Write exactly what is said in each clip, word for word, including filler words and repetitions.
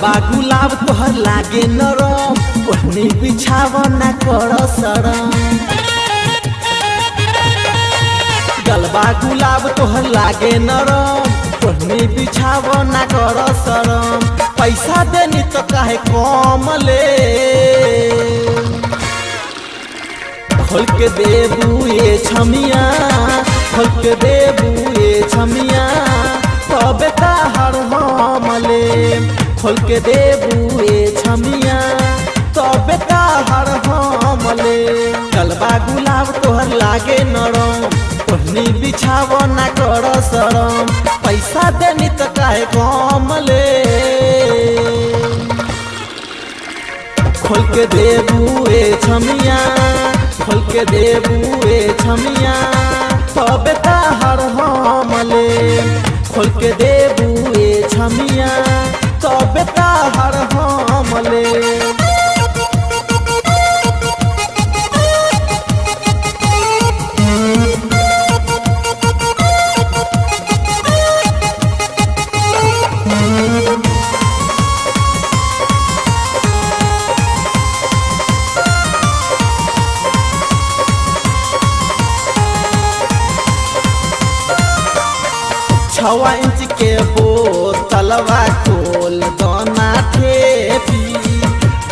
बा गुलाब तोहर लागे नरम ओढ़नी बिछावना कर सरम। गलबा गुलाब तोहर लागे नरम ओढ़नी बिछावना कर सरम। पैसा देनी तो काहे कम ले खोल के देबू ये छमिया, खोल के देबू ये छमिया तबे ता हर हमले। खोल के देबू ये छमिया तबे ता हर हमले। गलबा गुलाब तोहर लागे नरम ओढ़नी बिछाव ना कर सरम। पैसा देनी तो काहे कम ले खोल के देबू ये छमिया, खोल के देबू ए छमिया तबे ता हर हमले। खोल के देबू ए छमिया तबे ता हर हमले। छवा इंच के बोतलवा खोल दोना ठेपी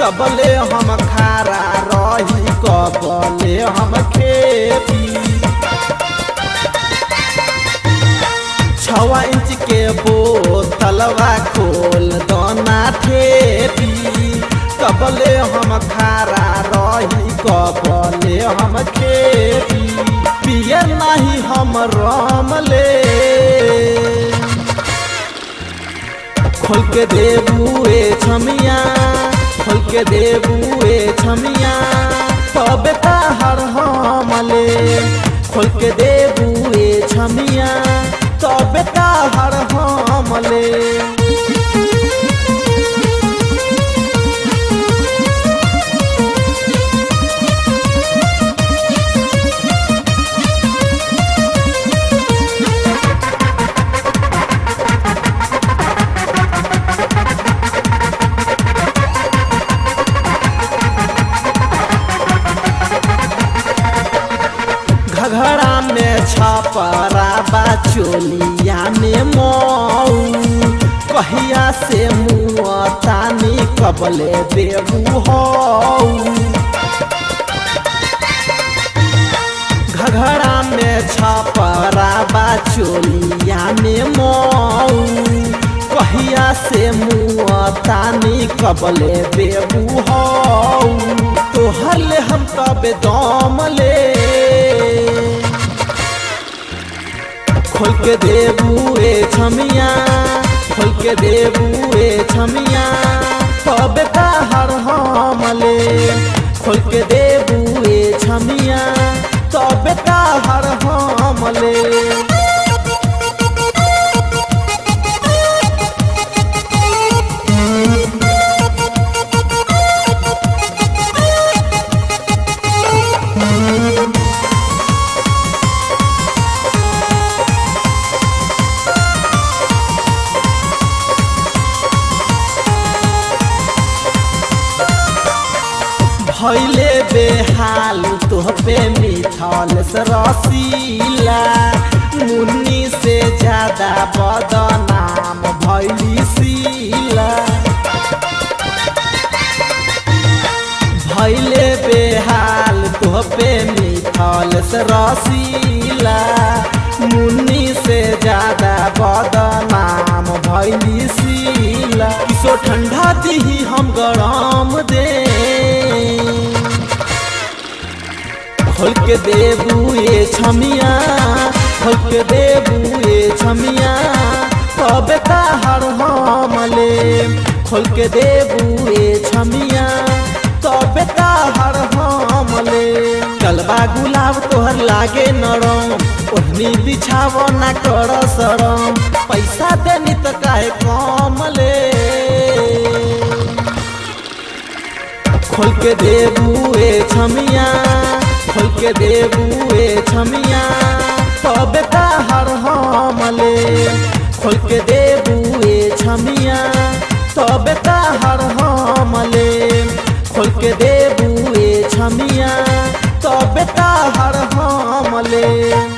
कबले हम खारा रही कबले हम खेपी। छवा इंच के बोतलवा खोल दोना ठेपी कबले हम खारा रही कबले हम खेपी। पिया नहीं हम रमले खोल के देबू ए छमिया, खोल के देबू ए छमिया तबे ता हर हमले। खोल के देबू ए छमिया तबे ता हर हमले। घड़ा में छपरा बा चोलिया में मऊ कहिया से मुआ तानी कबले देबू हो। घघड़ा में छपरा बा चोलिया में मऊ कहिया से मुआ तानी कबले देबू हो। तोहर ले हम तबे दम ले खोल के देबू ए छमिया, खोल के देबू ए छमिया तबे ता हर हमले। खोल के देबू ए छमिया तबे ता हर हमले। भइले बेहाल तोहपे मिथिलेश रसीला मुन्नी से ज्यादा बदनाम भइली सीला। भइले बेहाल तोहपे मिथिलेश रसीला मुन्नी से ज्यादा बदनाम भइली सीला। किसो ठंडा दीही हम गरम दे खोल के देबू ए छमिया, खोल के देबू ए छमिया तबे ता हर हमले। खोल के देबू ए छमिया तबे ता हर हमले। गलबा गुलाब तोहर लागे नरम ओढ़नी बिछाव ना कर सरम। पैसा देनी तो काहे कम ले खोल के देबू ए छमिया, खोल के देबू ए छमिया तबे ता हर हमले। खोल के देबू ए छमिया सब ताहर हमले खोल के देबू ए छमिया सब ताहर हमले।